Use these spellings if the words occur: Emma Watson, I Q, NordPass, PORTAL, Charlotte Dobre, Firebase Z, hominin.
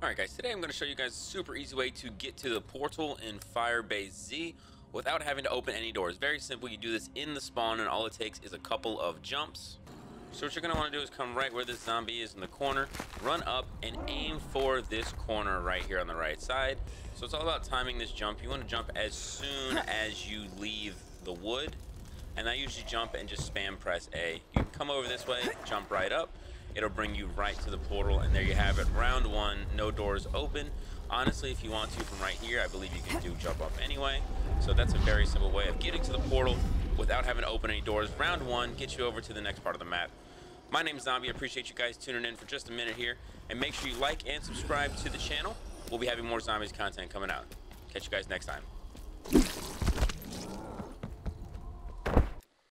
Alright guys, today I'm going to show you guys a super easy way to get to the portal in Firebase Z without having to open any doors. Very simple, you do this in the spawn and all it takes is a couple of jumps. So what you're going to want to do is come right where this zombie is in the corner, run up and aim for this corner right here on the right side. So it's all about timing this jump. You want to jump as soon as you leave the wood. And I usually jump and just spam press A. You can come over this way, jump right up. It'll bring you right to the portal, and there you have it. Round one, no doors open. Honestly, if you want to from right here, I believe you can do jump up anyway. So that's a very simple way of getting to the portal without having to open any doors. Round one gets you over to the next part of the map. My name is Zombie. I appreciate you guys tuning in for just a minute here. And make sure you like and subscribe to the channel. We'll be having more Zombies content coming out. Catch you guys next time.